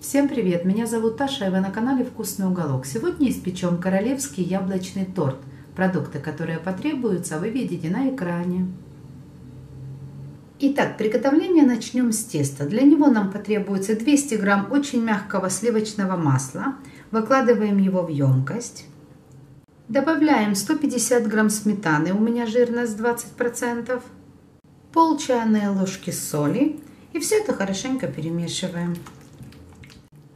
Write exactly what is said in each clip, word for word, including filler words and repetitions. Всем привет! Меня зовут Таша, и вы на канале Вкусный уголок. Сегодня испечем королевский яблочный торт. Продукты, которые потребуются, вы видите на экране. Итак, приготовление начнем с теста. Для него нам потребуется двести грамм очень мягкого сливочного масла. Выкладываем его в емкость. Добавляем сто пятьдесят грамм сметаны, у меня жирность двадцать процентов. Пол чайной ложки соли. И все это хорошенько перемешиваем.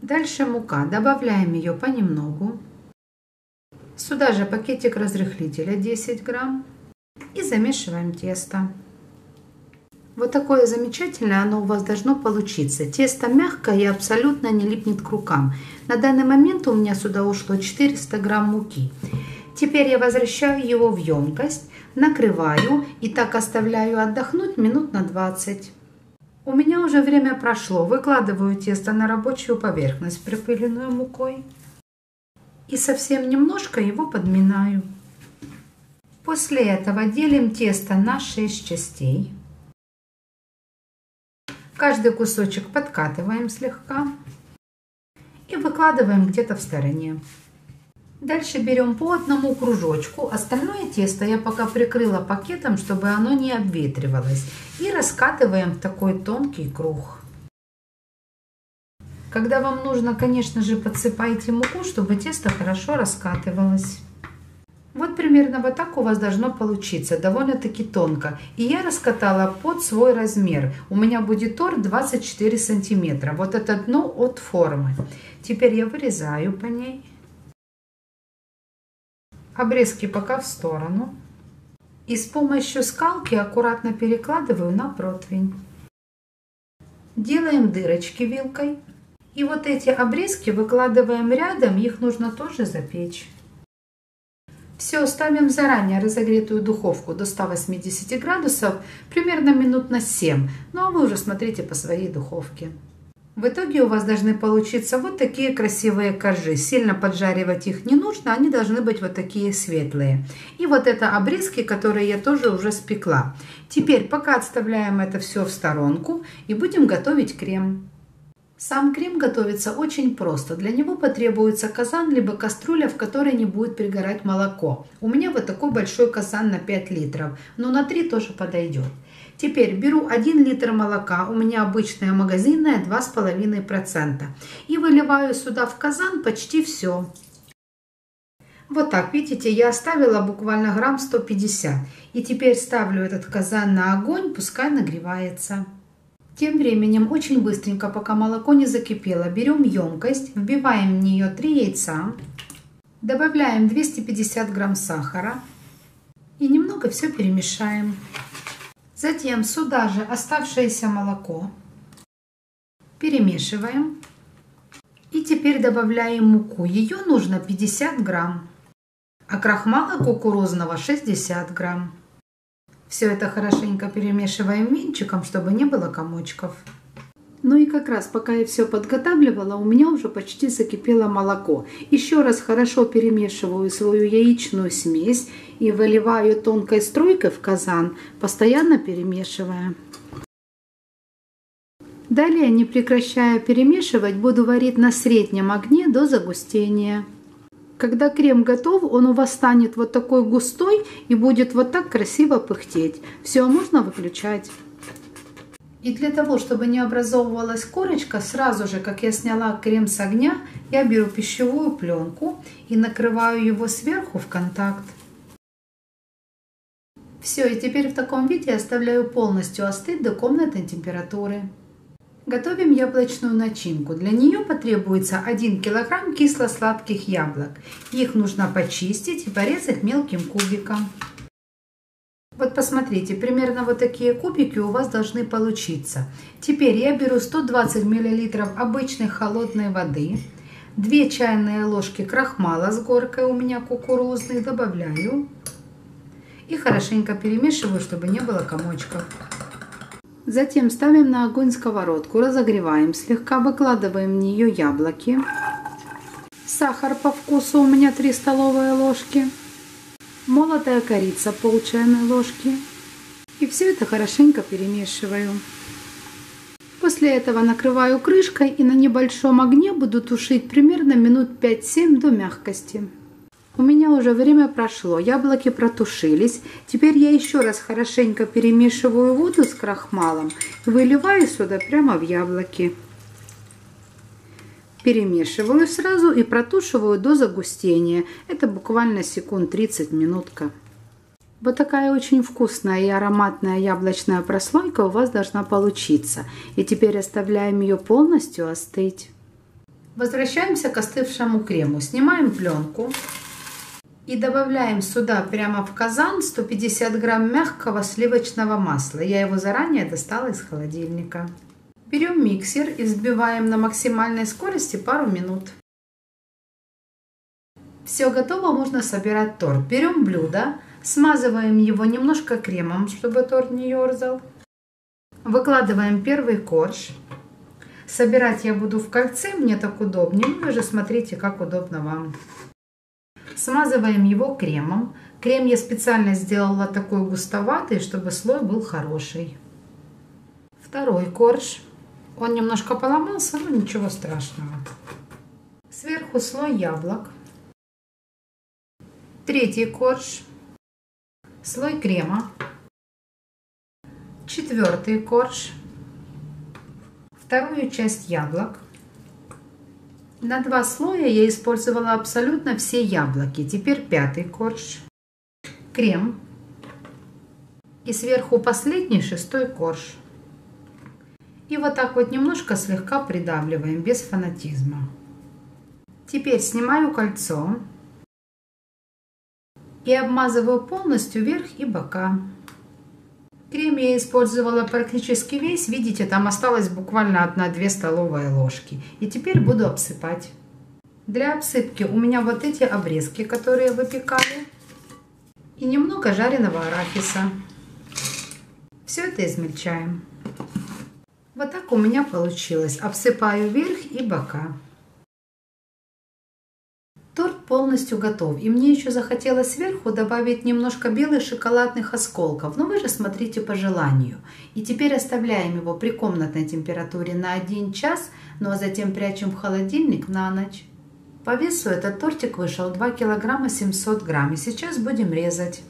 Дальше мука. Добавляем ее понемногу. Сюда же пакетик разрыхлителя десять грамм. И замешиваем тесто. Вот такое замечательное оно у вас должно получиться. Тесто мягкое и абсолютно не липнет к рукам. На данный момент у меня сюда ушло четыреста грамм муки. Теперь я возвращаю его в емкость, накрываю и так оставляю отдохнуть минут на двадцать. У меня уже время прошло, выкладываю тесто на рабочую поверхность, припыленную мукой. И совсем немножко его подминаю. После этого делим тесто на шесть частей. Каждый кусочек подкатываем слегка и выкладываем где-то в стороне. Дальше берем по одному кружочку, остальное тесто я пока прикрыла пакетом, чтобы оно не обветривалось, и раскатываем в такой тонкий круг. Когда вам нужно, конечно же, подсыпайте муку, чтобы тесто хорошо раскатывалось. Вот примерно вот так у вас должно получиться, довольно-таки тонко. И я раскатала под свой размер. У меня будет торт двадцать четыре сантиметра, вот это дно от формы. Теперь я вырезаю по ней. Обрезки пока в сторону. И с помощью скалки аккуратно перекладываю на противень. Делаем дырочки вилкой. И вот эти обрезки выкладываем рядом, их нужно тоже запечь. Все, ставим в заранее разогретую духовку до ста восьмидесяти градусов, примерно минут на семь. Ну а вы уже смотрите по своей духовке. В итоге у вас должны получиться вот такие красивые коржи. Сильно поджаривать их не нужно, они должны быть вот такие светлые. И вот это обрезки, которые я тоже уже спекла. Теперь пока отставляем это все в сторонку и будем готовить крем. Сам крем готовится очень просто. Для него потребуется казан, либо кастрюля, в которой не будет пригорать молоко. У меня вот такой большой казан на пять литров, но на три тоже подойдет. Теперь беру один литр молока, у меня обычное магазинное два с половиной процента. И выливаю сюда в казан почти все. Вот так, видите, я оставила буквально грамм сто пятьдесят. И теперь ставлю этот казан на огонь, пускай нагревается. Тем временем очень быстренько, пока молоко не закипело, берем емкость, вбиваем в нее три яйца, добавляем двести пятьдесят грамм сахара и немного все перемешаем. Затем сюда же оставшееся молоко перемешиваем и теперь добавляем муку, ее нужно пятьдесят грамм, а крахмала кукурузного шестьдесят грамм. Все это хорошенько перемешиваем венчиком, чтобы не было комочков. Ну и как раз, пока я все подготавливала, у меня уже почти закипело молоко. Еще раз хорошо перемешиваю свою яичную смесь и выливаю тонкой струйкой в казан, постоянно перемешивая. Далее, не прекращая перемешивать, буду варить на среднем огне до загустения. Когда крем готов, он у вас станет вот такой густой и будет вот так красиво пыхтеть. Все, можно выключать. И для того, чтобы не образовывалась корочка, сразу же, как я сняла крем с огня, я беру пищевую пленку и накрываю его сверху в контакт. Все, и теперь в таком виде оставляю полностью остыть до комнатной температуры. Готовим яблочную начинку. Для нее потребуется один килограмм кисло-сладких яблок. Их нужно почистить и порезать мелким кубиком. Вот посмотрите, примерно вот такие кубики у вас должны получиться. Теперь я беру сто двадцать миллилитров обычной холодной воды, две чайные ложки крахмала с горкой у меня кукурузный, добавляю и хорошенько перемешиваю, чтобы не было комочков. Затем ставим на огонь сковородку, разогреваем слегка, выкладываем в нее яблоки. Сахар по вкусу у меня три столовые ложки. Молотая корица пол чайной ложки. И все это хорошенько перемешиваю. После этого накрываю крышкой и на небольшом огне буду тушить примерно минут пять-семь до мягкости. У меня уже время прошло, яблоки протушились. Теперь я еще раз хорошенько перемешиваю воду с крахмалом и выливаю сюда прямо в яблоки. Перемешиваю сразу и протушиваю до загустения. Это буквально секунд тридцать, минутка. Вот такая очень вкусная и ароматная яблочная прослойка у вас должна получиться. И теперь оставляем ее полностью остыть. Возвращаемся к остывшему крему. Снимаем пленку и добавляем сюда прямо в казан сто пятьдесят грамм мягкого сливочного масла. Я его заранее достала из холодильника. Берем миксер и взбиваем на максимальной скорости пару минут. Все готово, можно собирать торт. Берем блюдо, смазываем его немножко кремом, чтобы торт не ерзал. Выкладываем первый корж. Собирать я буду в кольце, мне так удобнее. Вы же смотрите, как удобно вам. Смазываем его кремом. Крем я специально сделала такой густоватый, чтобы слой был хороший. Второй корж. Он немножко поломался, но ничего страшного. Сверху слой яблок. Третий корж. Слой крема. Четвертый корж. Вторую часть яблок. На два слоя я использовала абсолютно все яблоки. Теперь пятый корж. Крем. И сверху последний, шестой корж. И вот так вот немножко слегка придавливаем, без фанатизма. Теперь снимаю кольцо и обмазываю полностью верх и бока. Крем я использовала практически весь, видите, там осталось буквально одна-две столовые ложки. И теперь буду обсыпать. Для обсыпки у меня вот эти обрезки, которые выпекали, и немного жареного арахиса. Все это измельчаем. Вот так у меня получилось. Обсыпаю верх и бока. Торт полностью готов. И мне еще захотелось сверху добавить немножко белых шоколадных осколков. Но вы же смотрите по желанию. И теперь оставляем его при комнатной температуре на один час, ну а затем прячем в холодильник на ночь. По весу этот тортик вышел два килограмма семьсот грамм. И сейчас будем резать.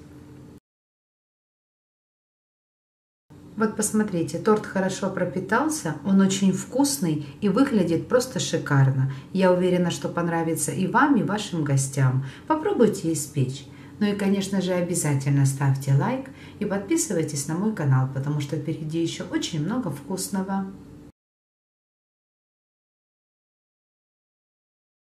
Вот посмотрите, торт хорошо пропитался, он очень вкусный и выглядит просто шикарно. Я уверена, что понравится и вам, и вашим гостям. Попробуйте испечь. Ну и, конечно же, обязательно ставьте лайк и подписывайтесь на мой канал, потому что впереди еще очень много вкусного.